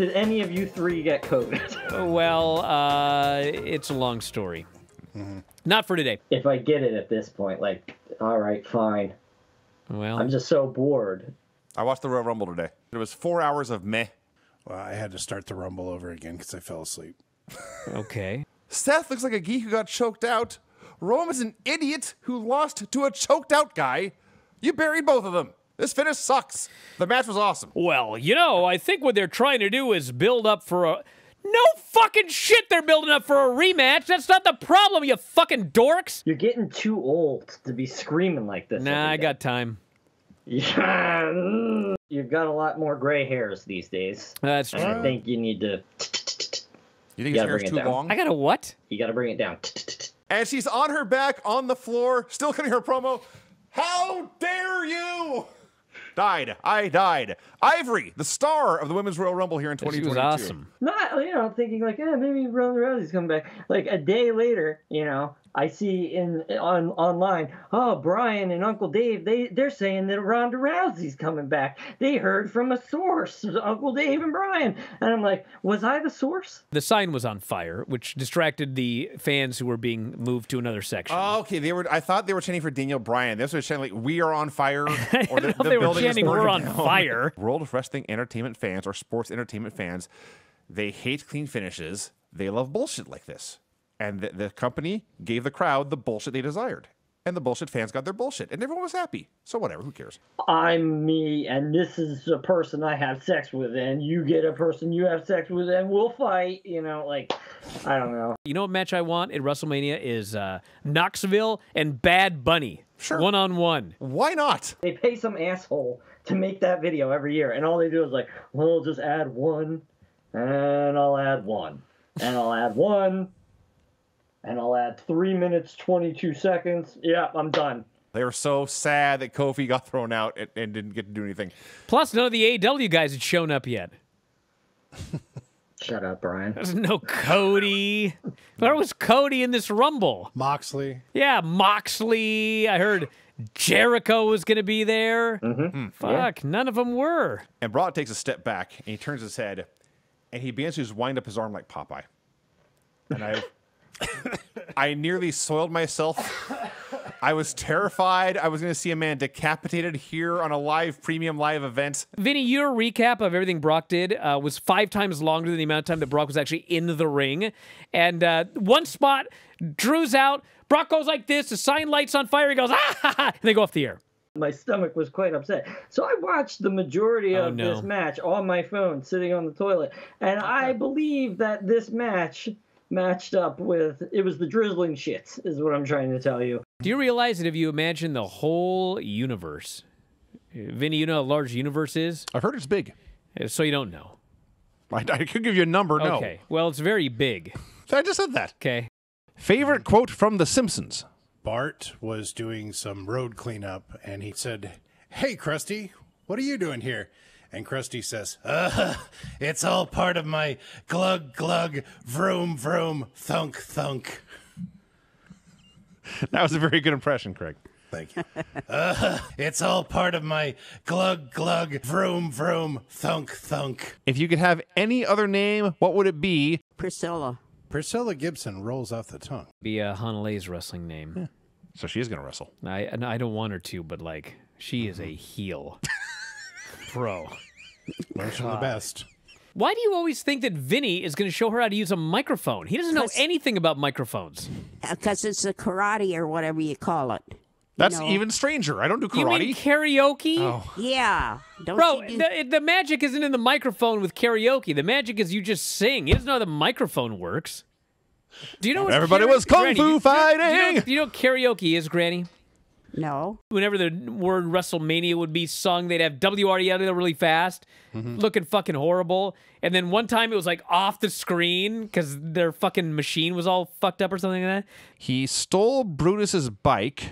did any of you three get COVID? Well, it's a long story. Mm-hmm. Not for today. If I get it at this point, like, all right, fine. Well, I'm just so bored. I watched the Royal Rumble today. It was 4 hours of meh. Well, I had to start the Rumble over again because I fell asleep. Okay. Seth looks like a geek who got choked out. Roman's an idiot who lost to a choked out guy. You buried both of them. This finish sucks. The match was awesome. Well, you know, I think what they're trying to do is build up for a... No fucking shit they're building up for a rematch. That's not the problem, you fucking dorks. You're getting too old to be screaming like this. Nah, I got time. Yeah. You've got a lot more gray hairs these days. That's true. I think you need to... You think his hair's too long? I gotta what? You gotta bring it down. And she's on her back, on the floor, still cutting her promo. How dare you! Died. I died. Ivory, the star of the Women's Royal Rumble here in 2022. She was awesome. Not, you know, thinking like, eh, maybe Ronda Rousey's coming back. Like a day later, you know, I see online, oh, Brian and Uncle Dave, they're saying that Ronda Rousey's coming back. They heard from a source, Uncle Dave and Brian. And I'm like, was I the source? The sign was on fire, which distracted the fans who were being moved to another section. Oh, okay. They were. I thought they were chanting for Daniel Bryan. They were chanting like, we are on fire. Or the they were chanting, we're on fire. World of Wrestling entertainment fans or sports entertainment fans, they hate clean finishes. They love bullshit like this. And the company gave the crowd the bullshit they desired. And the bullshit fans got their bullshit. And everyone was happy. So whatever, who cares? I'm me, and this is a person I have sex with, and you get a person you have sex with, and we'll fight. You know, like, I don't know. You know what match I want at WrestleMania is Knoxville and Bad Bunny. Sure. One-on-one. Why not? They pay some asshole to make that video every year, and all they do is like, well, just add one, and I'll add one, and I'll add one. And I'll add 3 minutes, 22 seconds. Yeah, I'm done. They were so sad that Kofi got thrown out and didn't get to do anything. Plus, none of the AEW guys had shown up yet. Shut up, Brian. There's no Cody. Where was Cody in this Rumble? Moxley. Yeah, Moxley. I heard Jericho was going to be there. Mm-hmm. Fuck, yeah. None of them were. And Brock takes a step back, and he turns his head, and he begins to wind up his arm like Popeye. And I... I nearly soiled myself. I was terrified. I was going to see a man decapitated here on a live, premium live event. Vinny, your recap of everything Brock did was 5 times longer than the amount of time that Brock was actually in the ring. And one spot, Drew's out. Brock goes like this. The sign lights on fire. He goes, ah, ha, ha, and they go off the air. My stomach was quite upset. So I watched the majority of this match on my phone, sitting on the toilet. And I believe that this match... matched up with, it was the drizzling shits, is what I'm trying to tell you. Do you realize that if you imagine the whole universe, Vinny, you know how large the universe is? I've heard it's big. So you don't know. I could give you a number, no. Okay, well, it's very big. I just said that. Okay. Favorite quote from The Simpsons. Bart was doing some road cleanup, and he said, hey, Krusty, what are you doing here? And Krusty says, it's all part of my glug, glug, vroom, vroom, thunk, thunk. That was a very good impression, Craig. Thank you. It's all part of my glug, glug, vroom, vroom, thunk, thunk. If you could have any other name, what would it be? Priscilla. Priscilla Gibson rolls off the tongue. Be Honalee's wrestling name. Yeah. So she's going to wrestle. I don't want her to, but, like, she is a heel. Bro. Learn from the best. Why do you always think that Vinny is going to show her how to use a microphone? He doesn't know anything about microphones. Because it's a karate or whatever you call it. That's even stranger. I don't do karate. You mean karaoke? Oh. Yeah. Don't the magic isn't in the microphone with karaoke. The magic is you just sing. He doesn't know how the microphone works. Do you know what everybody was kung fu fighting? Do you know what karaoke is, Granny? No. Whenever the word WrestleMania would be sung, they'd have WRD out of there really fast, looking fucking horrible. And then one time it was like off the screen because their fucking machine was all fucked up or something like that. He stole Brutus's bike,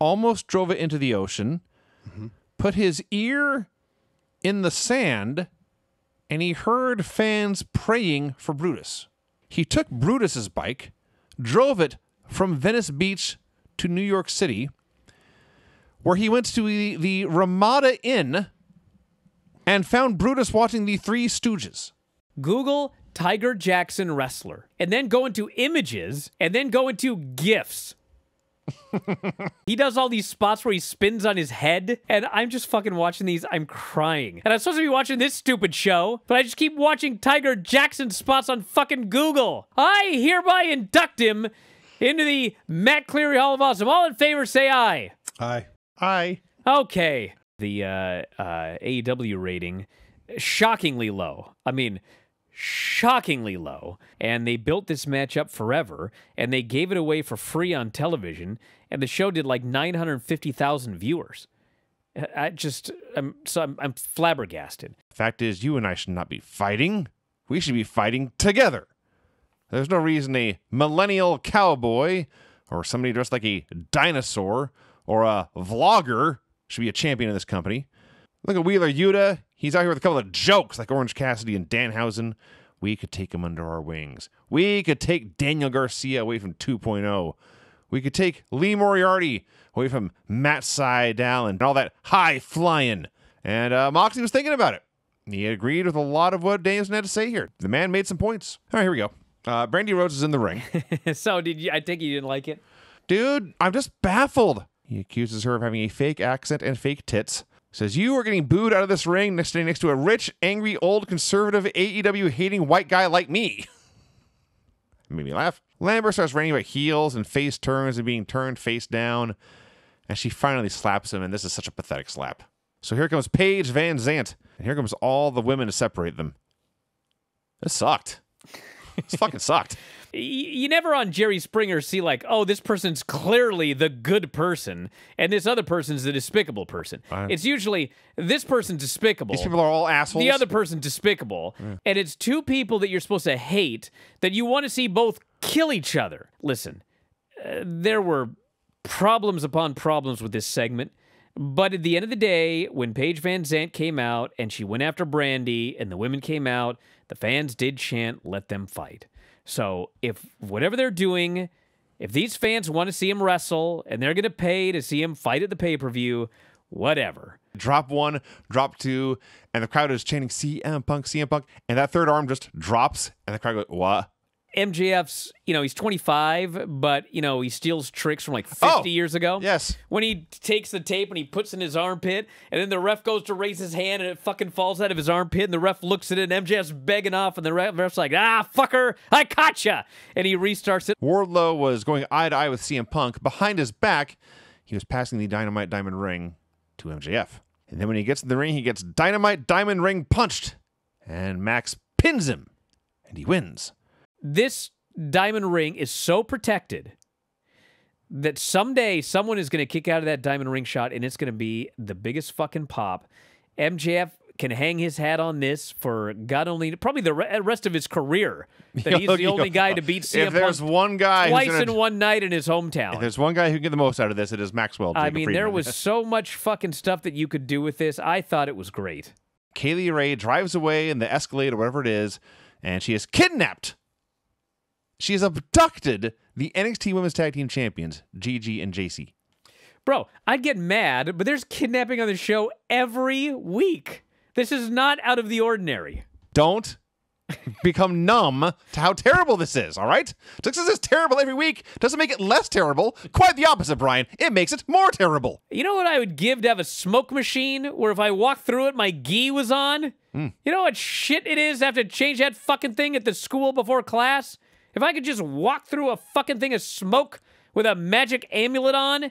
almost drove it into the ocean, put his ear in the sand, and he heard fans praying for Brutus. He took Brutus's bike, drove it from Venice Beach to New York City, where he went to the Ramada Inn and found Brutus watching the Three Stooges. Google Tiger Jackson wrestler, and then go into images, and then go into GIFs. He does all these spots where he spins on his head, and I'm just fucking watching these. I'm crying. And I'm supposed to be watching this stupid show, but I just keep watching Tiger Jackson spots on fucking Google. I hereby induct him into the Matt Cleary Hall of Awesome. All in favor, say aye. Aye. Aye. Okay. The AEW rating, shockingly low. I mean, shockingly low, and they built this match up forever, and they gave it away for free on television, and the show did like 950,000 viewers. I'm flabbergasted. Fact is, you and I should not be fighting. We should be fighting together. There's no reason a millennial cowboy or somebody dressed like a dinosaur or a vlogger should be a champion of this company. Look at Wheeler Yuta. He's out here with a couple of jokes like Orange Cassidy and Danhausen. We could take him under our wings. We could take Daniel Garcia away from 2.0. We could take Lee Moriarty away from Matt Sydal and all that high flying. And Moxley was thinking about it. He agreed with a lot of what Danielson had to say here. The man made some points. All right, here we go. Brandy Rhodes is in the ring. So I think you didn't like it? Dude, I'm just baffled. He accuses her of having a fake accent and fake tits. Says, you are getting booed out of this ring next to a rich, angry, old, conservative, AEW-hating white guy like me. Made me laugh. Lambert starts raining about heels and face turns and being turned face down. And she finally slaps him, and this is such a pathetic slap. So here comes Paige Van Zant, and here comes all the women to separate them. This sucked. This fucking sucked. You never on Jerry Springer see like, oh, this person's clearly the good person, and this other person's the despicable person. It's usually this person's despicable. These people are all assholes. The other person's despicable. Yeah. And it's two people that you're supposed to hate that you want to see both kill each other. Listen, there were problems upon problems with this segment. But at the end of the day, when Paige Van Zant came out and she went after Brandy and the women came out, the fans did chant, let them fight. So if whatever they're doing, if these fans want to see him wrestle and they're going to pay to see him fight at the pay-per-view, whatever. Drop one, drop two, and the crowd is chanting CM Punk, CM Punk, and that third arm just drops, and the crowd goes, what? MJF's, you know, he's 25, but, you know, he steals tricks from like 50 years ago. Yes. When he takes the tape and he puts it in his armpit, and then the ref goes to raise his hand and it fucking falls out of his armpit, and the ref looks at it and MJF's begging off, and the ref's like, ah, fucker, I gotcha. And he restarts it. Wardlow was going eye to eye with CM Punk. Behind his back, he was passing the Dynamite Diamond Ring to MJF. And then when he gets in the ring, he gets Dynamite Diamond Ring punched, and Max pins him, and he wins. This diamond ring is so protected that someday someone is going to kick out of that diamond ring shot, and it's going to be the biggest fucking pop. MJF can hang his hat on this for God only, probably the rest of his career. That he's the only guy to beat CM Punk. If there's one guy twice in one night in his hometown. If there's one guy who can get the most out of this, it is Maxwell. I mean, there was so much fucking stuff that you could do with this. I thought it was great. Kaylee Ray drives away in the Escalade or whatever it is, and she is kidnapped. She has abducted the NXT Women's Tag Team Champions, Gigi and JC. Bro, I'd get mad, but there's kidnapping on the show every week. This is not out of the ordinary. Don't become numb to how terrible this is, all right? Just because it's terrible every week doesn't make it less terrible. Quite the opposite, Brian. It makes it more terrible. You know what I would give to have a smoke machine where if I walked through it, my gi was on? Mm. You know what shit it is to have to change that fucking thing at the school before class? If I could just walk through a fucking thing of smoke with a magic amulet on,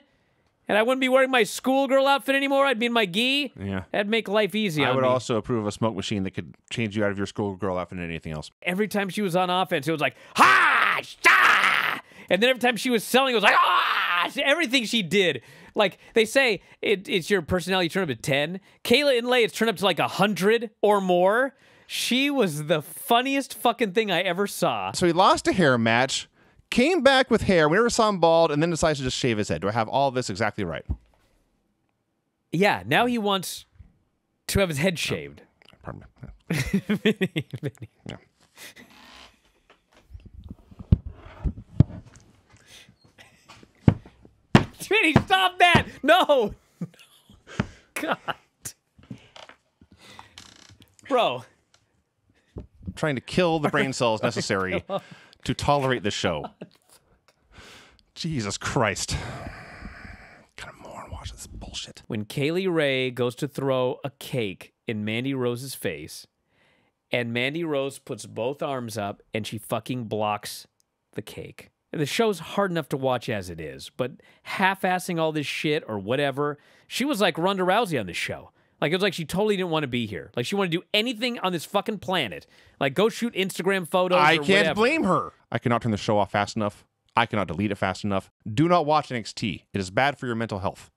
and I wouldn't be wearing my schoolgirl outfit anymore, I'd be in my gi, yeah. That'd make life easy on me. I would also approve of a smoke machine that could change you out of your schoolgirl outfit and anything else. Every time she was on offense, it was like, ha! Ah! And then every time she was selling, it was like, ah! Everything she did. Like, they say it's your personality turn up to 10. Kayla Inlay, it's turned up to like 100 or more. She was the funniest fucking thing I ever saw. So he lost a hair match, came back with hair, we never saw him bald, and then decides to just shave his head. Do I have all this exactly right? Yeah, now he wants to have his head shaved. Oh, pardon me. Vinny. Yeah. Vinny, stop that! No! God. Bro. I'm trying to kill the brain cells necessary to tolerate this show. Jesus Christ. Kind of moron watching this bullshit. When Kaylee Ray goes to throw a cake in Mandy Rose's face, and Mandy Rose puts both arms up, and she fucking blocks the cake. The show's hard enough to watch as it is, but half-assing all this shit or whatever, she was like Ronda Rousey on this show. Like, it was like she totally didn't want to be here. Like, she wanted to do anything on this fucking planet. Like, go shoot Instagram photos or whatever. I can't blame her. I cannot turn the show off fast enough. I cannot delete it fast enough. Do not watch NXT. It is bad for your mental health.